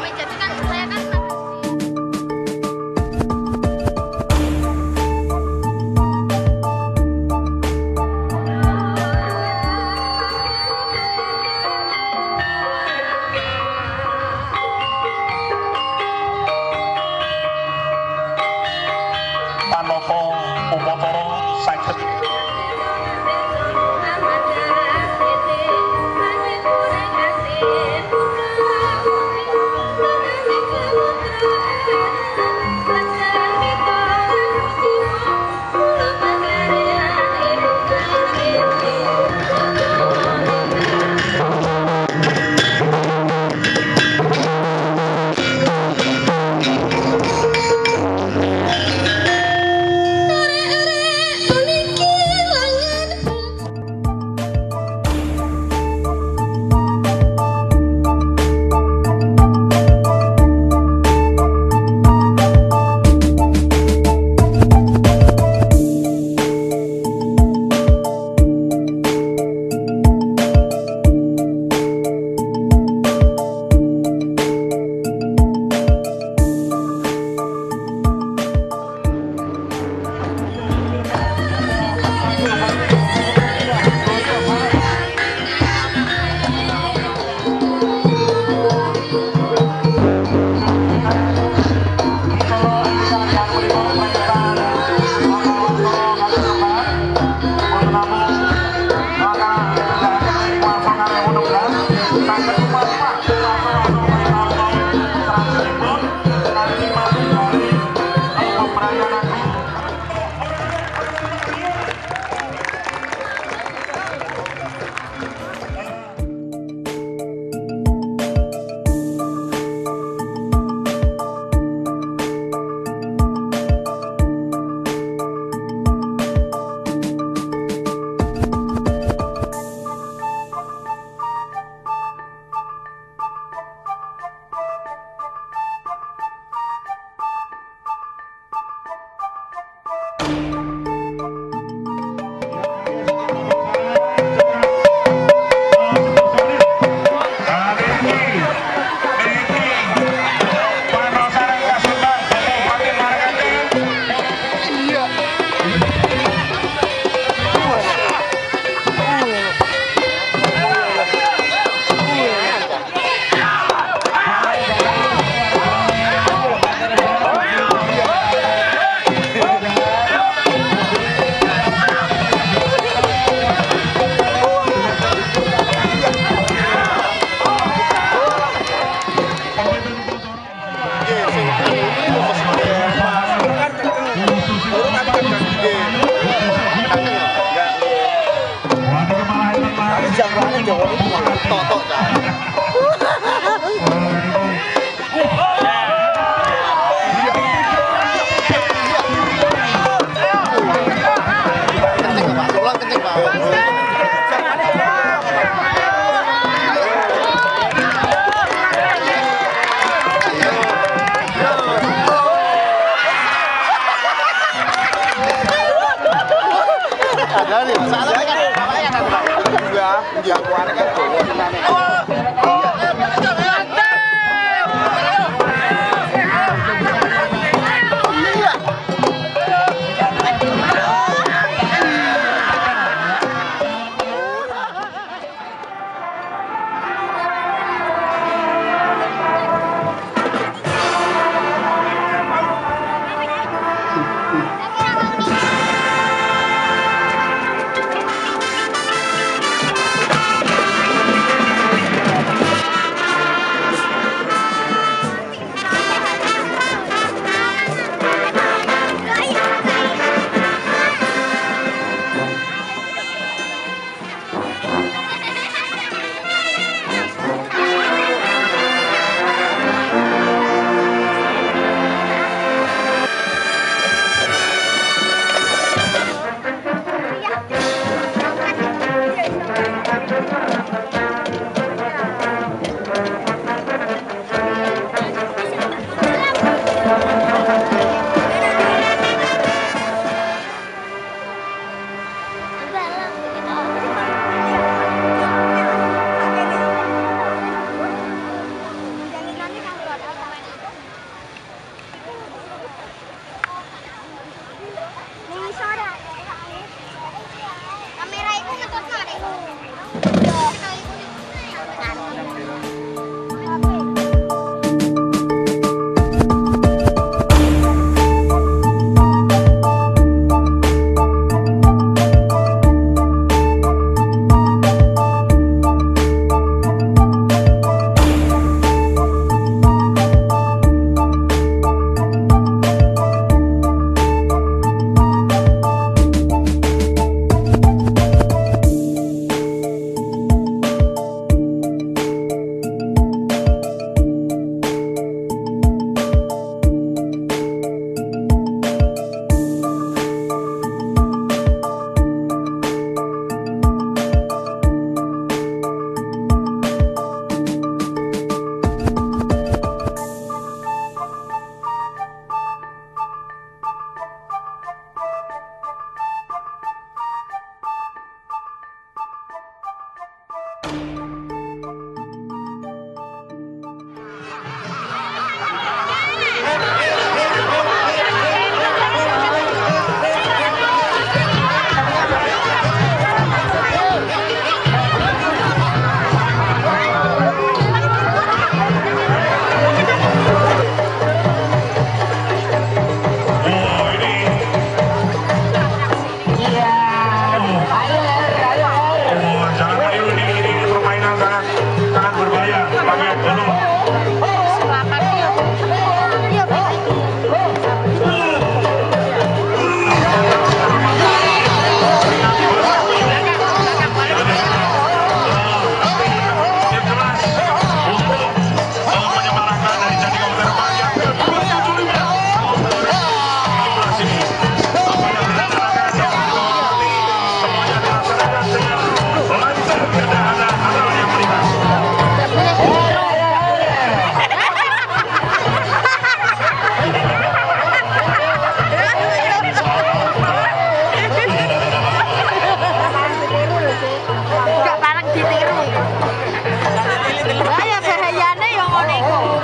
menjadikan pelayanan.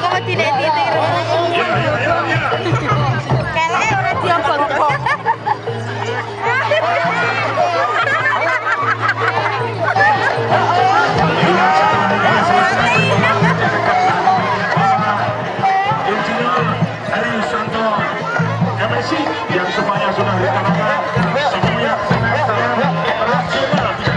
kau tidak ditiru. Kelek orang Tiongkok. Yang semuanya sudah dikatakan, semuanya senang-senang berhasil ditampilkan.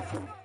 Apa yang